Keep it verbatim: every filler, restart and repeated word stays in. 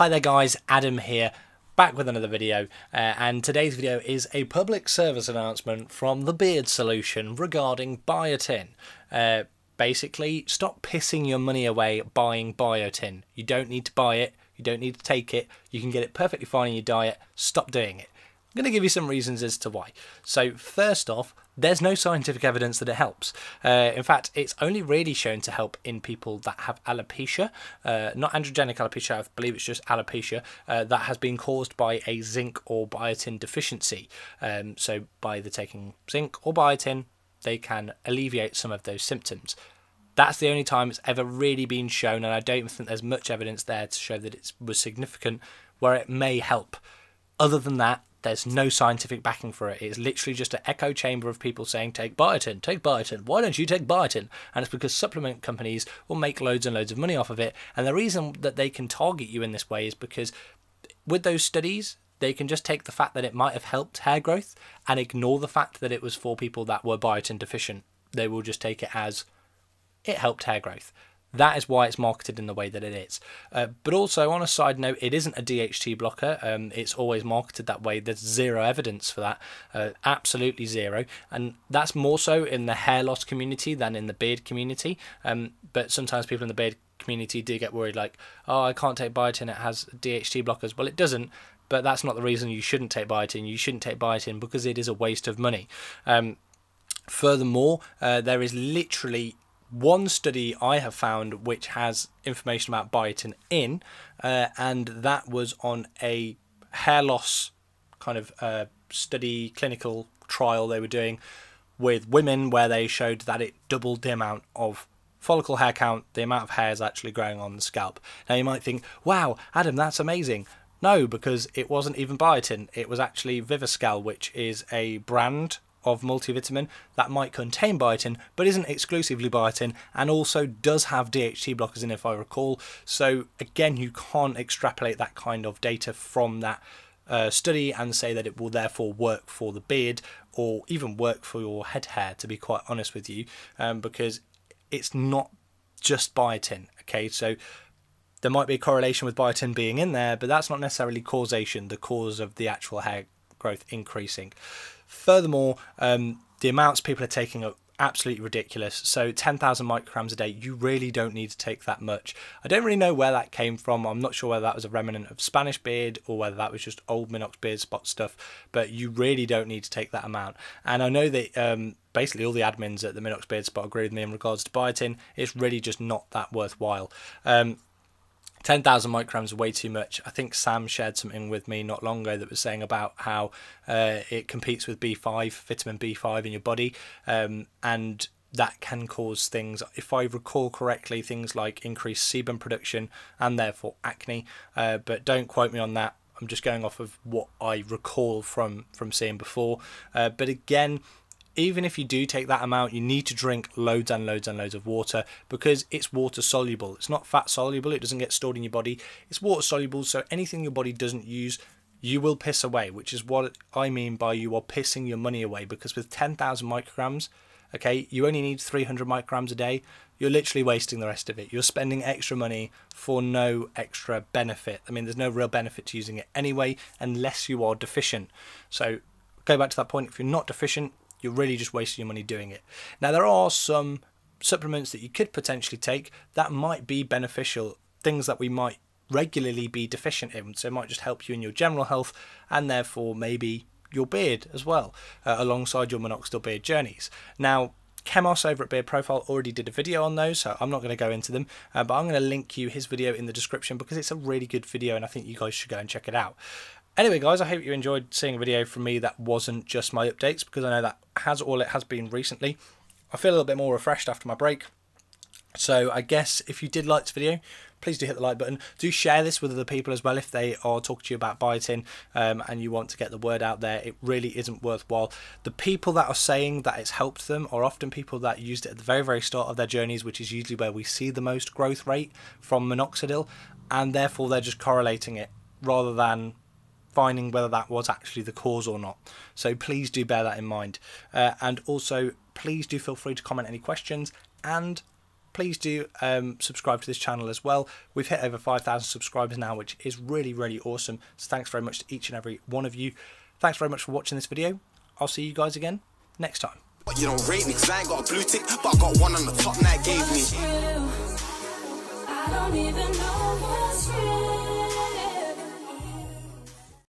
Hi there guys, Adam here, back with another video, uh, and today's video is a public service announcement from The Beard Solution regarding biotin. Uh, basically, stop pissing your money away buying biotin. You don't need to buy it, you don't need to take it, you can get it perfectly fine in your diet, stop doing it. I'm going to give you some reasons as to why. So first off, there's no scientific evidence that it helps. Uh, in fact, it's only really shown to help in people that have alopecia, uh, not androgenic alopecia, I believe it's just alopecia, uh, that has been caused by a zinc or biotin deficiency. Um, so by either taking zinc or biotin, they can alleviate some of those symptoms. That's the only time it's ever really been shown, and I don't think there's much evidence there to show that it was significant where it may help. Other than that, there's no scientific backing for it. It's literally just an echo chamber of people saying, take biotin, take biotin, why don't you take biotin? And it's because supplement companies will make loads and loads of money off of it. And the reason that they can target you in this way is because with those studies, they can just take the fact that it might have helped hair growth and ignore the fact that it was for people that were biotin deficient. They will just take it as it helped hair growth. That is why it's marketed in the way that it is. Uh, but also, on a side note, it isn't a D H T blocker. Um, it's always marketed that way. There's zero evidence for that. Uh, absolutely zero. And that's more so in the hair loss community than in the beard community. Um, but sometimes people in the beard community do get worried, like, oh, I can't take biotin, it has D H T blockers. Well, it doesn't. But that's not the reason you shouldn't take biotin. You shouldn't take biotin because it is a waste of money. Um, furthermore, uh, there is literally one study I have found which has information about biotin in, uh, and that was on a hair loss kind of uh, study, clinical trial they were doing with women, where they showed that it doubled the amount of follicle hair count, the amount of hairs actually growing on the scalp. Now you might think, wow, Adam, that's amazing. No, because it wasn't even biotin. It was actually Viviscal, which is a brand of multivitamin that might contain biotin but isn't exclusively biotin, and also does have D H T blockers in, if I recall. So again, you can't extrapolate that kind of data from that uh, study and say that it will therefore work for the beard or even work for your head hair, to be quite honest with you, um, because it's not just biotin. Okay, so there might be a correlation with biotin being in there, but that's not necessarily causation, the cause of the actual hair growth increasing. Furthermore, um, the amounts people are taking are absolutely ridiculous. So ten thousand micrograms a day, you really don't need to take that much. I don't really know where that came from. I'm not sure whether that was a remnant of Spanish beard or whether that was just old Minox beard spot stuff, but you really don't need to take that amount. And I know that um, basically all the admins at the Minox beard spot agree with me in regards to biotin. It's really just not that worthwhile. Um, ten thousand micrograms, way too much. I think Sam shared something with me not long ago that was saying about how uh, it competes with B five, vitamin B five in your body, um, and that can cause things, if I recall correctly, things like increased sebum production and therefore acne, uh, but don't quote me on that. I'm just going off of what I recall from, from seeing before. Uh, but again, even if you do take that amount, you need to drink loads and loads and loads of water, because it's water soluble. It's not fat soluble. It doesn't get stored in your body. It's water soluble, so anything your body doesn't use, you will piss away, which is what I mean by you are pissing your money away, because with ten thousand micrograms, okay, you only need three hundred micrograms a day. You're literally wasting the rest of it. You're spending extra money for no extra benefit. I mean, there's no real benefit to using it anyway, unless you are deficient. So go back to that point. If you're not deficient, you're really just wasting your money doing it. Now, there are some supplements that you could potentially take that might be beneficial, things that we might regularly be deficient in. So it might just help you in your general health and therefore maybe your beard as well, uh, alongside your minoxidil beard journeys. Now, Chemos over at Beard Profile already did a video on those, so I'm not going to go into them, uh, but I'm going to link you his video in the description because it's a really good video and I think you guys should go and check it out. Anyway guys, I hope you enjoyed seeing a video from me that wasn't just my updates, because I know that has all it has been recently. I feel a little bit more refreshed after my break. So I guess if you did like this video, please do hit the like button. Do share this with other people as well if they are talking to you about biotin um, and you want to get the word out there. It really isn't worthwhile. The people that are saying that it's helped them are often people that used it at the very, very start of their journeys, which is usually where we see the most growth rate from minoxidil, and therefore they're just correlating it rather than finding whether that was actually the cause or not. So please do bear that in mind. Uh, and also, please do feel free to comment any questions, and please do um, subscribe to this channel as well. We've hit over five thousand subscribers now, which is really, really awesome. So thanks very much to each and every one of you. Thanks very much for watching this video. I'll see you guys again next time. But you don't rate me because I ain't got a blue tick, but I got one on the top that gave me. I don't even know what's real.